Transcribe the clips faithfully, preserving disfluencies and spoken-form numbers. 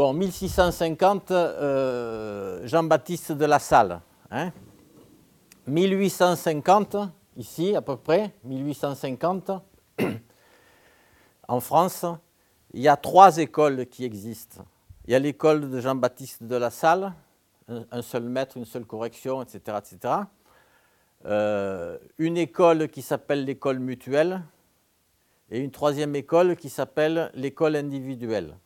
Bon, mille six cent cinquante, euh, Jean-Baptiste de la Salle. Hein? mille huit cent cinquante, ici à peu près, mille huit cent cinquante, en France, il y a trois écoles qui existent. Il y a l'école de Jean-Baptiste de la Salle, un seul maître, une seule correction, et cetera et cetera. Euh, une école qui s'appelle l'école mutuelle et une troisième école qui s'appelle l'école individuelle.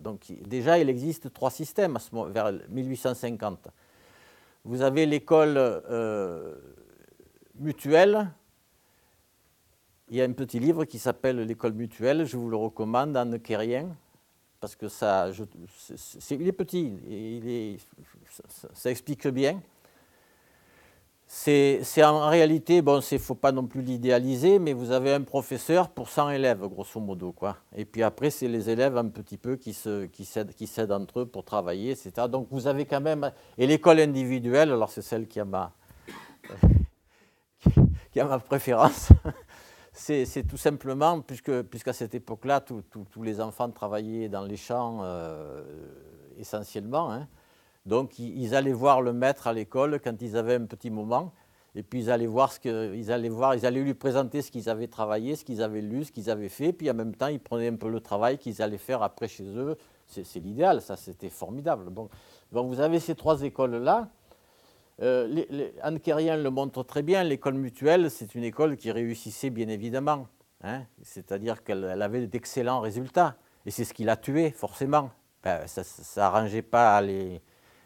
Donc déjà, il existe trois systèmes à ce moment, vers mille huit cent cinquante. Vous avez l'école euh, mutuelle. Il y a un petit livre qui s'appelle l'école mutuelle. Je vous le recommande, Anne Querrien, parce que ça, je, c'est, il est petit, il est, ça, ça explique bien. C'est, c'est en réalité, bon, il ne faut pas non plus l'idéaliser, mais vous avez un professeur pour cent élèves, grosso modo, quoi. Et puis après, c'est les élèves un petit peu qui se, qui s'aident, qui s'aident entre eux pour travailler, et cetera. Donc vous avez quand même... Et l'école individuelle, alors c'est celle qui a ma, qui a ma préférence. C'est, c'est tout simplement, puisque, puisqu'à cette époque-là, tout, tout, tous les enfants travaillaient dans les champs euh, essentiellement, hein. Donc, ils allaient voir le maître à l'école quand ils avaient un petit moment. Et puis, ils allaient voir ce que, ils allaient voir, ils allaient lui présenter ce qu'ils avaient travaillé, ce qu'ils avaient lu, ce qu'ils avaient fait. Puis, en même temps, ils prenaient un peu le travail qu'ils allaient faire après chez eux. C'est, c'est l'idéal, ça, c'était formidable. Bon, bon, vous avez ces trois écoles-là. Euh, les, les, Anne Querrien le montre très bien. L'école mutuelle, c'est une école qui réussissait, bien évidemment. Hein, c'est-à-dire qu'elle elle avait d'excellents résultats. Et c'est ce qui l'a tuée, forcément. Ben, ça n'arrangeait pas les...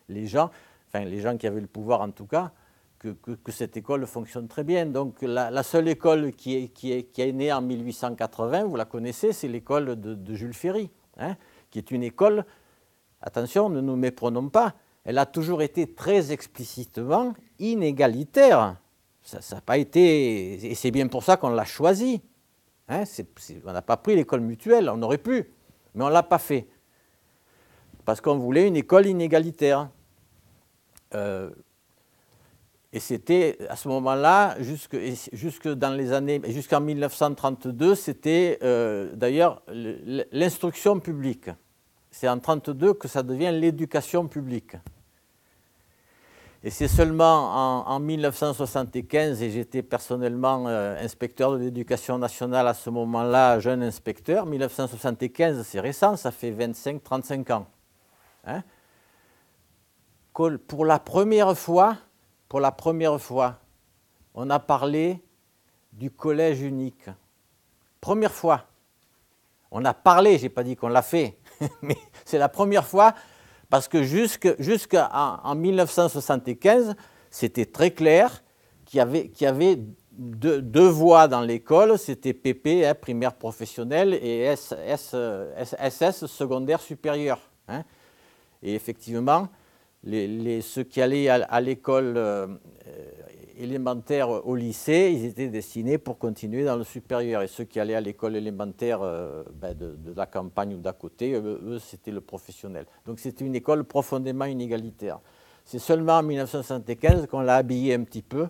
Les gens, enfin les gens qui avaient le pouvoir en tout cas, que, que, que cette école fonctionne très bien. Donc la, la seule école qui est, qui, est, qui est née en mille huit cent quatre-vingts, vous la connaissez, c'est l'école de, de Jules Ferry, hein, qui est une école, attention, ne nous méprenons pas, elle a toujours été très explicitement inégalitaire. Ça n'a pas été, et c'est bien pour ça qu'on l'a choisie. Hein, c'est, c'est, on n'a pas pris l'école mutuelle, on aurait pu, mais on ne l'a pas fait. Parce qu'on voulait une école inégalitaire. Euh, et c'était à ce moment-là, jusque, jusque dans les années, jusqu'en mille neuf cent trente-deux, c'était euh, d'ailleurs l'instruction publique. C'est en mille neuf cent trente-deux que ça devient l'éducation publique. Et c'est seulement en, en mille neuf cent soixante-quinze, et j'étais personnellement euh, inspecteur de l'éducation nationale à ce moment-là, jeune inspecteur, mille neuf cent soixante-quinze, c'est récent, ça fait vingt-cinq trente-cinq ans. Hein, pour la première fois, pour la première fois, on a parlé du collège unique. Première fois. On a parlé, je n'ai pas dit qu'on l'a fait, mais c'est la première fois parce que jusqu'en mille neuf cent soixante-quinze, c'était très clair qu'il y avait, qu'il y avait deux, deux voies dans l'école, c'était P P, hein, primaire professionnelle, et S S, S S, secondaire supérieur. Hein. Et effectivement, les, les, ceux qui allaient à, à l'école euh, élémentaire au lycée, ils étaient destinés pour continuer dans le supérieur. Et ceux qui allaient à l'école élémentaire euh, ben de, de la campagne ou d'à côté, eux, eux, c'était le professionnel. Donc c'était une école profondément inégalitaire. C'est seulement en mille neuf cent soixante-quinze qu'on l'a habillée un petit peu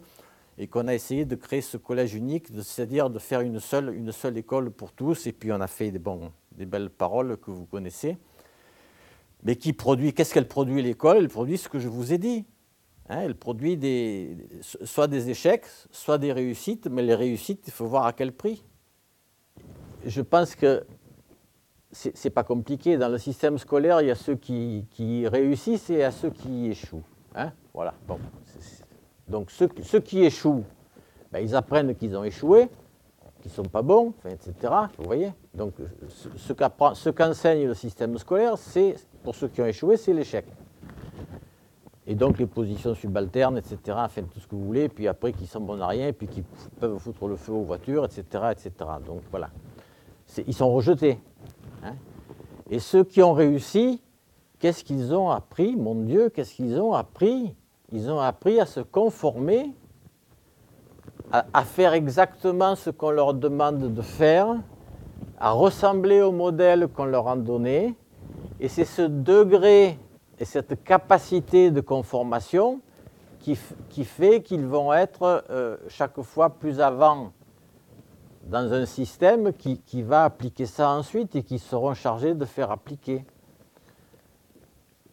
et qu'on a essayé de créer ce collège unique, c'est-à-dire de faire une seule, une seule école pour tous. Et puis on a fait des, bon, des belles paroles que vous connaissez. Mais qui produit, qu'est-ce qu'elle produit l'école? Elle produit ce que je vous ai dit. Hein, elle produit des, soit des échecs, soit des réussites, mais les réussites, il faut voir à quel prix. Je pense que ce n'est pas compliqué. Dans le système scolaire, il y a ceux qui, qui réussissent et il y a ceux qui échouent. Hein, voilà. Bon. Donc ceux, ceux qui échouent, ben, ils apprennent qu'ils ont échoué, qui ne sont pas bons, et cetera. Vous voyez? Donc, ce, ce, qu'apprend, ce qu'enseigne le système scolaire, c'est, pour ceux qui ont échoué, c'est l'échec. Et donc, les positions subalternes, et cetera, enfin, tout ce que vous voulez, et puis après, qui sont bons à rien, et puis qui peuvent foutre le feu aux voitures, et cetera, et cetera. Donc, voilà. C'est, ils sont rejetés. Hein? Et ceux qui ont réussi, qu'est-ce qu'ils ont appris? Mon Dieu, qu'est-ce qu'ils ont appris? Ils ont appris à se conformer, à faire exactement ce qu'on leur demande de faire, à ressembler au modèle qu'on leur a donné. Et c'est ce degré et cette capacité de conformation qui, qui fait qu'ils vont être euh, chaque fois plus avant dans un système qui, qui va appliquer ça ensuite et qui seront chargés de faire appliquer.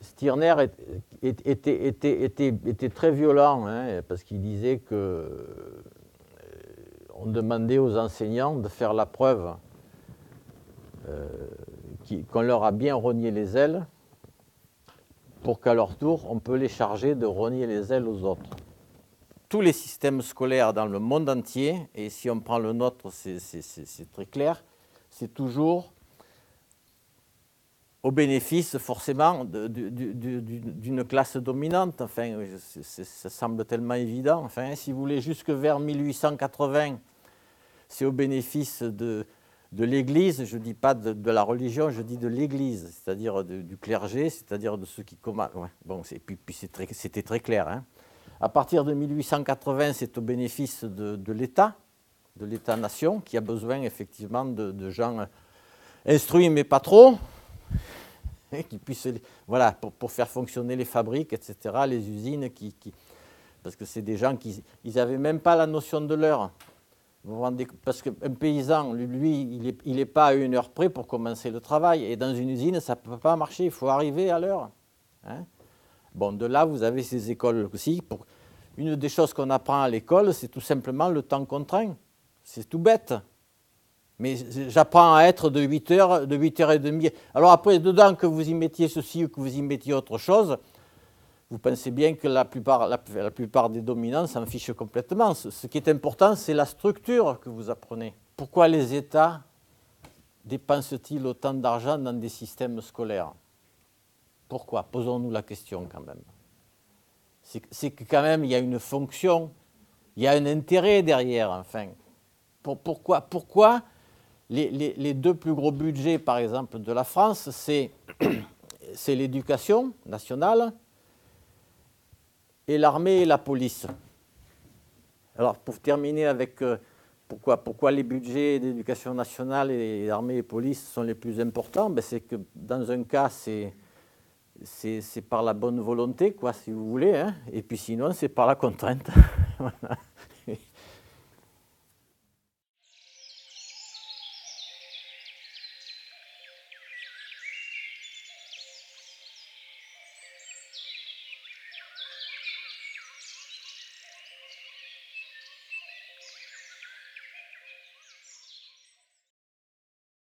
Stirner était, était, était, était, était très violent, hein, parce qu'il disait qu'on demandait aux enseignants de faire la preuve euh, qu'on leur a bien rogné les ailes, pour qu'à leur tour, on peut les charger de rogner les ailes aux autres. Tous les systèmes scolaires dans le monde entier, et si on prend le nôtre, c'est très clair, c'est toujours au bénéfice forcément d'une classe dominante. Enfin, ça semble tellement évident. Enfin, si vous voulez, jusque vers mille huit cent quatre-vingts, c'est au bénéfice de, de l'Église. Je ne dis pas de, de la religion, je dis de l'Église, c'est-à-dire du clergé, c'est-à-dire de ceux qui commandent. Ouais, bon, puis, puis c'était très, très clair, hein. À partir de mille huit cent quatre-vingts, c'est au bénéfice de l'État, de l'État-nation, qui a besoin effectivement de, de gens instruits, mais pas trop, et qui puissent, voilà, pour, pour faire fonctionner les fabriques, et cetera, les usines, qui, qui, parce que c'est des gens qui n'avaient même pas la notion de l'heure. Vous vous rendez, parce qu'un paysan, lui, il n'est il est pas à une heure près pour commencer le travail, et dans une usine, ça ne peut pas marcher, il faut arriver à l'heure, hein. Bon, de là, vous avez ces écoles aussi. Pour... Une des choses qu'on apprend à l'école, c'est tout simplement le temps contraint. C'est tout bête. Mais j'apprends à être de huit heures, de huit heures trente. Alors après, dedans, que vous y mettiez ceci ou que vous y mettiez autre chose, vous pensez bien que la plupart, la, la plupart des dominants s'en fichent complètement. Ce, ce qui est important, c'est la structure que vous apprenez. Pourquoi les États dépensent-ils autant d'argent dans des systèmes scolaires ? Pourquoi ? Posons-nous la question quand même. C'est que quand même, il y a une fonction, il y a un intérêt derrière, enfin. Pour, pourquoi pourquoi les, les, les deux plus gros budgets, par exemple, de la France, c'est l'éducation nationale et l'armée et la police. Alors, pour terminer avec euh, pourquoi, pourquoi les budgets d'éducation nationale et armée et police sont les plus importants, ben, c'est que dans un cas, c'est... c'est par la bonne volonté, quoi, si vous voulez, hein. Et puis sinon, c'est par la contrainte. Voilà.